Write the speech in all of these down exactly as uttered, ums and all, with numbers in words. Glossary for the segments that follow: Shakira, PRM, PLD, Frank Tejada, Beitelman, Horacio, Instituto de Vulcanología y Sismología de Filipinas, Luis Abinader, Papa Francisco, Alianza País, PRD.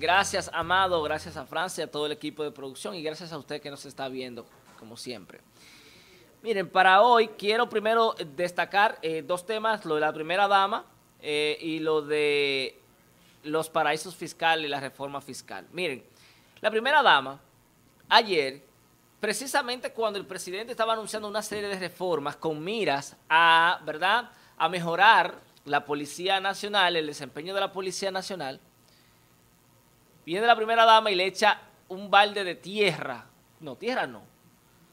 gracias, Amado, gracias a Francia, a todo el equipo de producción y gracias a usted que nos está viendo, como siempre. Miren, para hoy quiero primero destacar eh, dos temas, lo de la primera dama eh, y lo de los paraísos fiscales y la reforma fiscal. Miren, la primera dama, ayer, precisamente cuando el presidente estaba anunciando una serie de reformas con miras a, ¿verdad?, a mejorar la Policía Nacional, el desempeño de la Policía Nacional, viene la primera dama y le echa un balde de tierra, no, tierra no,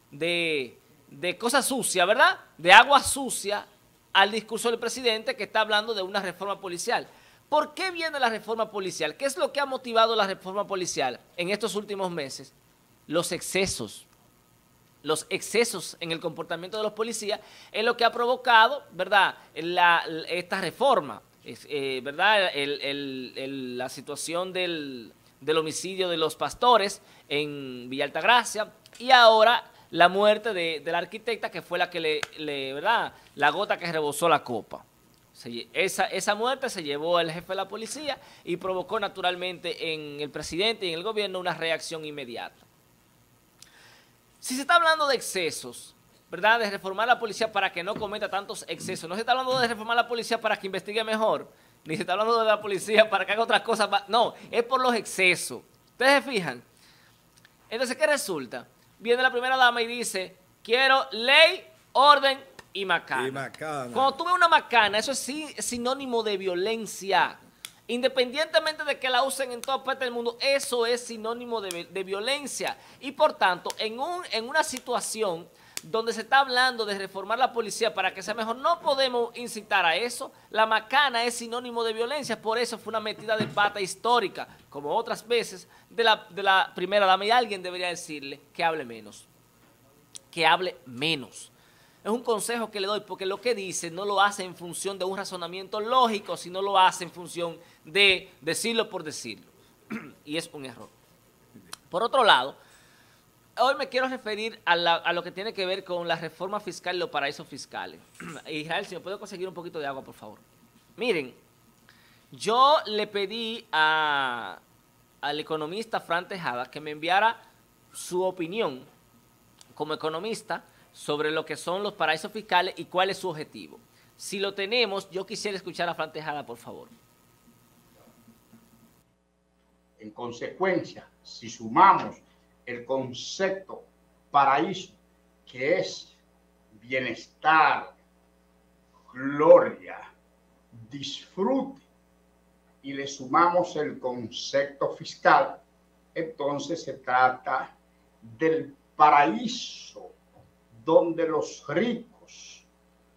de, de cosas sucias, ¿verdad?, de agua sucia al discurso del presidente que está hablando de una reforma policial. ¿Por qué viene la reforma policial? ¿Qué es lo que ha motivado la reforma policial en estos últimos meses? Los excesos. Los excesos en el comportamiento de los policías es lo que ha provocado, ¿verdad?, la, esta reforma, eh, ¿verdad?, el, el, el, la situación del, del homicidio de los pastores en Villa Altagracia y ahora la muerte de, de la arquitecta que fue la que le, le, ¿verdad?, la gota que rebosó la copa. Se, esa, esa muerte se llevó al jefe de la policía y provocó naturalmente en el presidente y en el gobierno una reacción inmediata. Si se está hablando de excesos, ¿verdad?, de reformar la policía para que no cometa tantos excesos, no se está hablando de reformar la policía para que investigue mejor, ni se está hablando de la policía para que haga otras cosas más, no, es por los excesos. Ustedes se fijan. Entonces, ¿qué resulta? Viene la primera dama y dice, quiero ley, orden y macana. Y macana. Cuando tú ves una macana, eso es sí, sinónimo de violencia. Independientemente de que la usen en toda parte del mundo, eso es sinónimo de, de violencia. Y por tanto, en, un, en una situación donde se está hablando de reformar la policía para que sea mejor, no podemos incitar a eso. La macana es sinónimo de violencia, por eso fue una metida de pata histórica, como otras veces, de la, de la primera dama. Y alguien debería decirle que hable menos, que hable menos. Es un consejo que le doy, porque lo que dice no lo hace en función de un razonamiento lógico, sino lo hace en función de decirlo por decirlo. Y es un error. Por otro lado, hoy me quiero referir a, la, a lo que tiene que ver con la reforma fiscal y los paraísos fiscales. Israel, si me puedo conseguir un poquito de agua, por favor. Miren, yo le pedí a, al economista Frank Tejada que me enviara su opinión como economista sobre lo que son los paraísos fiscales y cuál es su objetivo. Si lo tenemos, yo quisiera escuchar a Frank Tejada, por favor. En consecuencia, si sumamos el concepto paraíso, que es bienestar, gloria, disfrute, y le sumamos el concepto fiscal, entonces se trata del paraíso donde los ricos,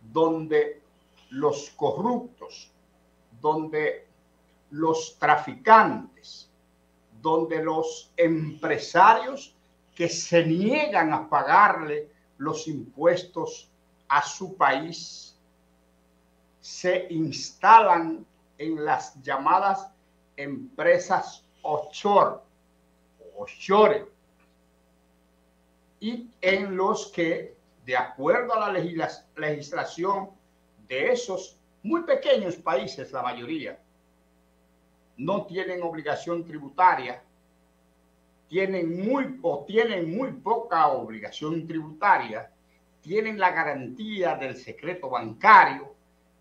donde los corruptos, donde los traficantes, donde los empresarios que se niegan a pagarle los impuestos a su país, se instalan en las llamadas empresas offshore, offshore, y en los que, de acuerdo a la legislación de esos muy pequeños países, la mayoría, no tienen obligación tributaria, tienen muy, o tienen muy poca obligación tributaria, tienen la garantía del secreto bancario,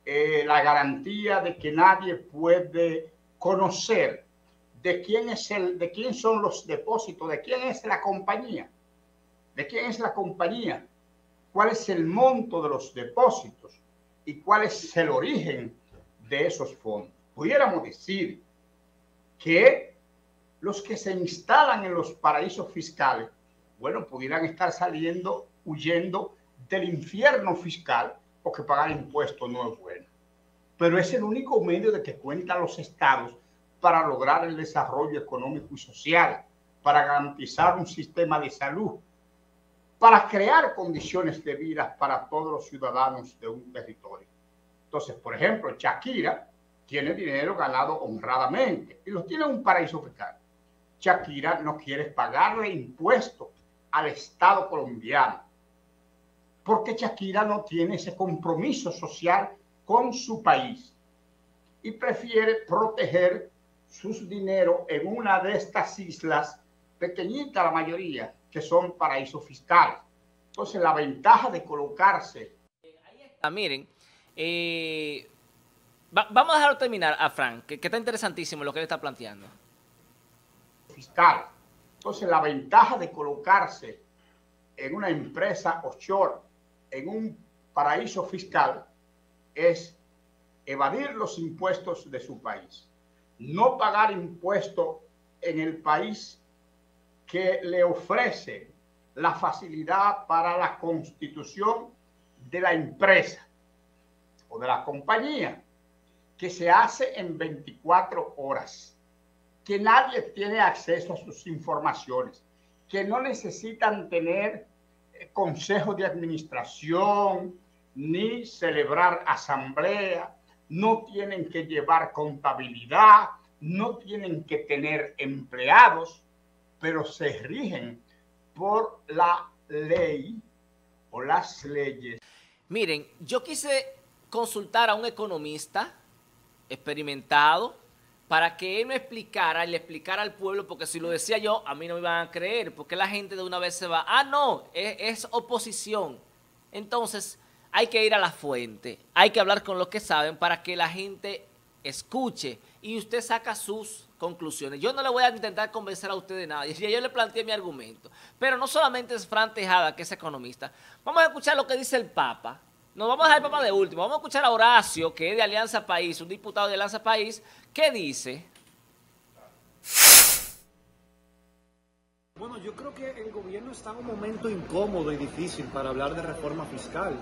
eh, la garantía de que nadie puede conocer de quién, es el, de quién son los depósitos, de quién es la compañía, de quién es la compañía, cuál es el monto de los depósitos y cuál es el origen de esos fondos. Pudiéramos decir que los que se instalan en los paraísos fiscales, bueno, pudieran estar saliendo, huyendo del infierno fiscal, porque pagar impuestos no es bueno. Pero es el único medio de que cuentan los estados para lograr el desarrollo económico y social, para garantizar un sistema de salud, para crear condiciones de vida para todos los ciudadanos de un territorio. Entonces, por ejemplo, Shakira tiene dinero ganado honradamente y lo tiene en un paraíso fiscal. Shakira no quiere pagarle impuestos al Estado colombiano porque Shakira no tiene ese compromiso social con su país y prefiere proteger sus dinero en una de estas islas, pequeñita la mayoría, que son paraísos fiscales. Entonces, la ventaja de colocarse... Ahí está, miren, eh, va, vamos a dejarlo terminar a Frank, que, que está interesantísimo lo que él está planteando. Fiscal. Entonces, la ventaja de colocarse en una empresa offshore, en un paraíso fiscal, es evadir los impuestos de su país, no pagar impuestos en el país que le ofrece la facilidad para la constitución de la empresa o de la compañía, que se hace en veinticuatro horas, que nadie tiene acceso a sus informaciones, que no necesitan tener consejos de administración ni celebrar asamblea, no tienen que llevar contabilidad, no tienen que tener empleados, pero se rigen por la ley o las leyes. Miren, yo quise consultar a un economista experimentado para que él me explicara y le explicara al pueblo, porque si lo decía yo, a mí no me iban a creer, porque la gente de una vez se va, ah, no, es, es oposición. Entonces, hay que ir a la fuente, hay que hablar con los que saben para que la gente escuche y usted saca sus conclusiones. Yo no le voy a intentar convencer a usted de nada. Yo le planteé mi argumento. Pero no solamente es Frank Tejada, que es economista. Vamos a escuchar lo que dice el Papa. Nos vamos a dejar el Papa de último. Vamos a escuchar a Horacio, que es de Alianza País, un diputado de Alianza País, que dice... Bueno, yo creo que el gobierno está en un momento incómodo y difícil para hablar de reforma fiscal.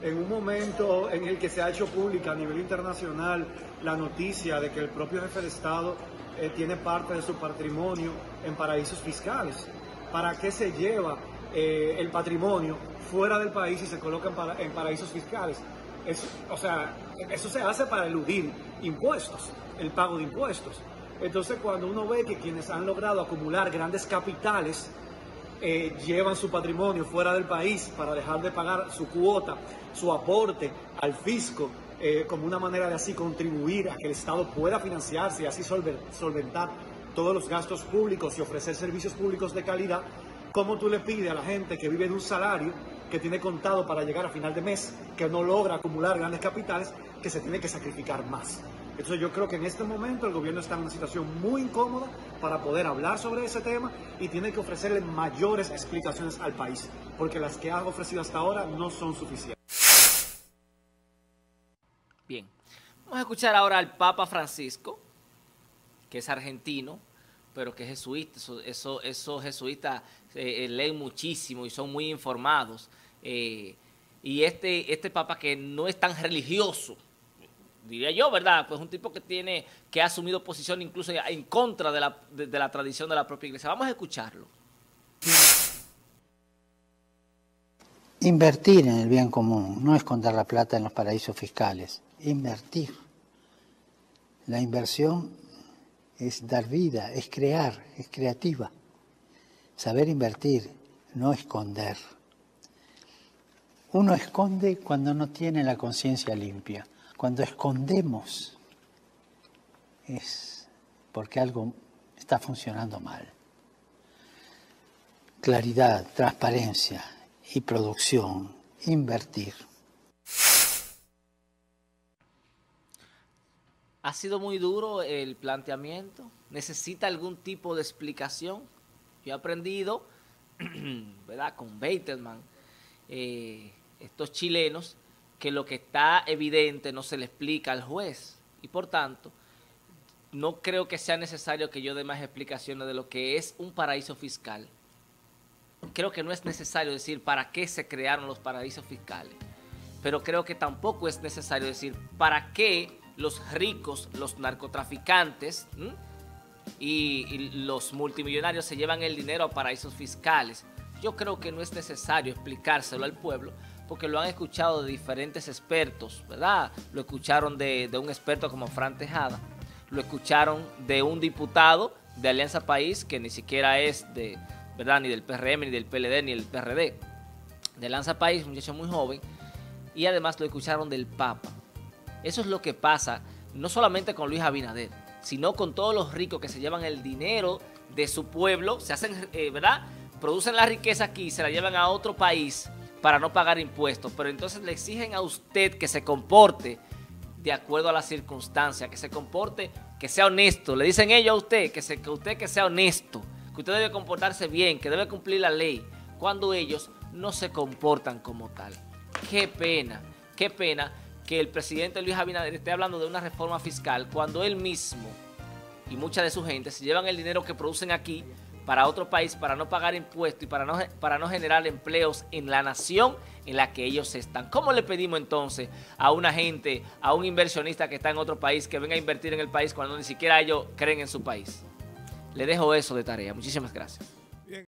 En un momento en el que se ha hecho pública a nivel internacional la noticia de que el propio jefe de Estado eh, tiene parte de su patrimonio en paraísos fiscales. ¿Para qué se lleva eh, el patrimonio fuera del país y se coloca en, para, en paraísos fiscales? Es, o sea, eso se hace para eludir impuestos, el pago de impuestos. Entonces, cuando uno ve que quienes han logrado acumular grandes capitales Eh, llevan su patrimonio fuera del país para dejar de pagar su cuota, su aporte al fisco, eh, como una manera de así contribuir a que el Estado pueda financiarse y así solventar todos los gastos públicos y ofrecer servicios públicos de calidad, ¿cómo tú le pides a la gente que vive de un salario que tiene contado para llegar a final de mes, que no logra acumular grandes capitales, que se tiene que sacrificar más? Entonces yo creo que en este momento el gobierno está en una situación muy incómoda para poder hablar sobre ese tema y tiene que ofrecerle mayores explicaciones al país, porque las que ha ofrecido hasta ahora no son suficientes. Bien, vamos a escuchar ahora al Papa Francisco, que es argentino, pero que es jesuita. Eso, eso, esos jesuitas eh, leen muchísimo y son muy informados. Eh, y este, este Papa que no es tan religioso, diría yo, ¿verdad? Pues un tipo que tiene, que ha asumido posición incluso en contra de la, de, de la tradición de la propia iglesia. Vamos a escucharlo. Invertir en el bien común no es contar la plata en los paraísos fiscales. Invertir. La inversión es dar vida, es crear, es creativa. Saber invertir, no esconder. Uno esconde cuando no tiene la conciencia limpia. Cuando escondemos es porque algo está funcionando mal. Claridad, transparencia y producción, invertir. ¿Ha sido muy duro el planteamiento? ¿Necesita algún tipo de explicación? Yo he aprendido, ¿verdad?, con Beitelman, eh, estos chilenos, que lo que está evidente no se le explica al juez. Y por tanto, no creo que sea necesario que yo dé más explicaciones de lo que es un paraíso fiscal. Creo que no es necesario decir para qué se crearon los paraísos fiscales. Pero creo que tampoco es necesario decir para qué los ricos, los narcotraficantes y, y los multimillonarios se llevan el dinero a paraísos fiscales. Yo creo que no es necesario explicárselo al pueblo, porque lo han escuchado de diferentes expertos, ¿verdad? Lo escucharon de, de un experto como Frank Tejada, lo escucharon de un diputado de Alianza País, que ni siquiera es de, ¿verdad?, ni del P R M, ni del P L D, ni del P R D. De Alianza País, un muchacho muy joven, y además lo escucharon del Papa. Eso es lo que pasa, no solamente con Luis Abinader, sino con todos los ricos que se llevan el dinero de su pueblo, se hacen, eh, ¿verdad? Producen la riqueza aquí y se la llevan a otro país para no pagar impuestos, pero entonces le exigen a usted que se comporte de acuerdo a las circunstancias, que se comporte, que sea honesto. Le dicen ellos a usted que, se, que usted que sea honesto, que usted debe comportarse bien, que debe cumplir la ley, cuando ellos no se comportan como tal. Qué pena, qué pena que el presidente Luis Abinader esté hablando de una reforma fiscal cuando él mismo y mucha de su gente se llevan el dinero que producen aquí para otro país, para no pagar impuestos y para no, para no generar empleos en la nación en la que ellos están. ¿Cómo le pedimos entonces a una gente, a un inversionista que está en otro país, que venga a invertir en el país cuando ni siquiera ellos creen en su país? Le dejo eso de tarea. Muchísimas gracias.